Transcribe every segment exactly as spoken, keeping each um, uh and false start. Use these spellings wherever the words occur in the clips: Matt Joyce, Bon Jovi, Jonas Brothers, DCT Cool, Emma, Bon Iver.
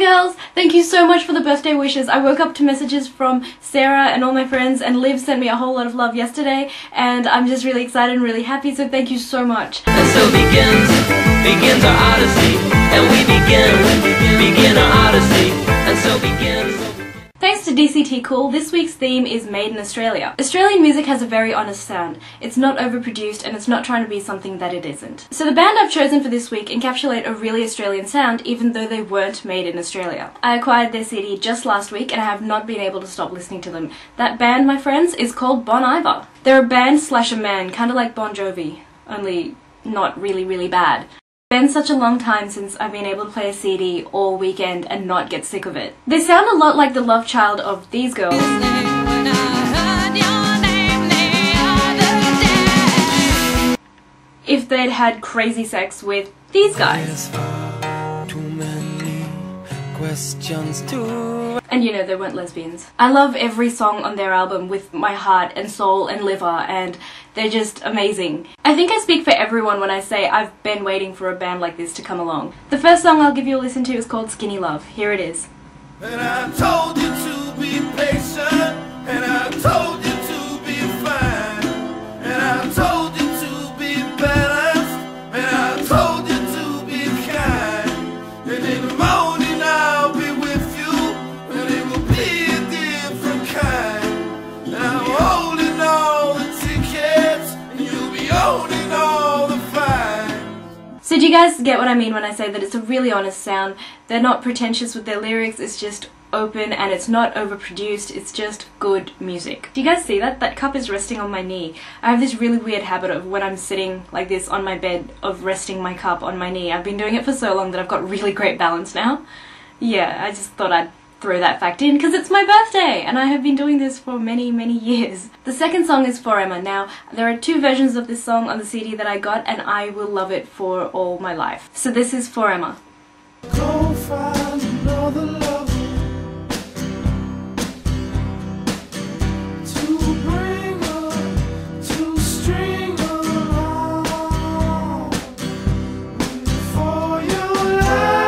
girls! Thank you so much for the birthday wishes. I woke up to messages from Sarah and all my friends, and Liv sent me a whole lot of love yesterday, and I'm just really excited and really happy, so thank you so much. And so begins, begins our odyssey, and we begin, begin our odyssey, and so begins. Thanks to D C T Cool, this week's theme is Made in Australia. Australian music has a very honest sound. It's not overproduced and it's not trying to be something that it isn't. So the band I've chosen for this week encapsulate a really Australian sound even though they weren't made in Australia. I acquired their C D just last week and I have not been able to stop listening to them. That band, my friends, is called Bon Iver. They're a band slash a man, kind of like Bon Jovi, only not really, really bad. It's been such a long time since I've been able to play a C D all weekend and not get sick of it. They sound a lot like the love child of these girls. If they'd had crazy sex with these guys. And you know, they weren't lesbians. I love every song on their album with my heart and soul and liver, and they're just amazing. I think I speak for everyone when I say I've been waiting for a band like this to come along. The first song I'll give you a listen to is called Skinny Love. Here it is. And I told you to be patient, and I told you to be fine, and I told you to be balanced, and I told you to be kind, and in the morning I'll be with you, and it will be a different kind, and I'm holding all the tickets. So do you guys get what I mean when I say that it's a really honest sound? They're not pretentious with their lyrics, it's just open and it's not overproduced, it's just good music. Do you guys see that? That cup is resting on my knee. I have this really weird habit of when I'm sitting like this on my bed of resting my cup on my knee. I've been doing it for so long that I've got really great balance now. Yeah, I just thought I'd throw that fact in because it's my birthday and I have been doing this for many, many years. The second song is For Emma. Now, there are two versions of this song on the C D that I got and I will love it for all my life. So this is For Emma. Don't find another lover to bring her, to string her along for your life.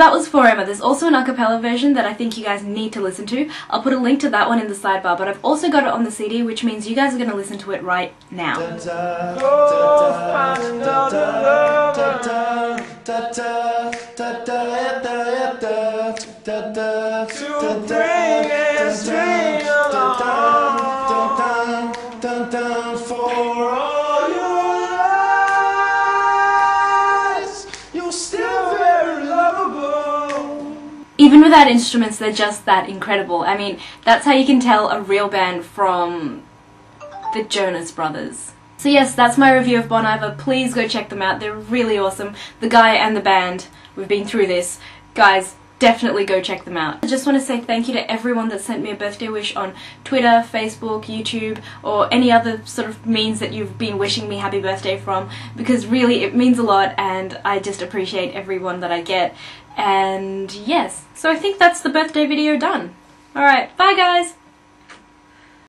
That was For Emma. There's also an a cappella version that I think you guys need to listen to. I'll put a link to that one in the sidebar, but I've also got it on the C D, which means you guys are going to listen to it right now. Even without instruments, they're just that incredible. I mean, that's how you can tell a real band from the Jonas Brothers. So yes, that's my review of Bon Iver. Please go check them out. They're really awesome. The guy and the band, we've been through this. Guys, definitely go check them out. I just want to say thank you to everyone that sent me a birthday wish on Twitter, Facebook, YouTube, or any other sort of means that you've been wishing me happy birthday from, because really it means a lot and I just appreciate everyone that I get. And yes, so I think that's the birthday video done. Alright, bye guys!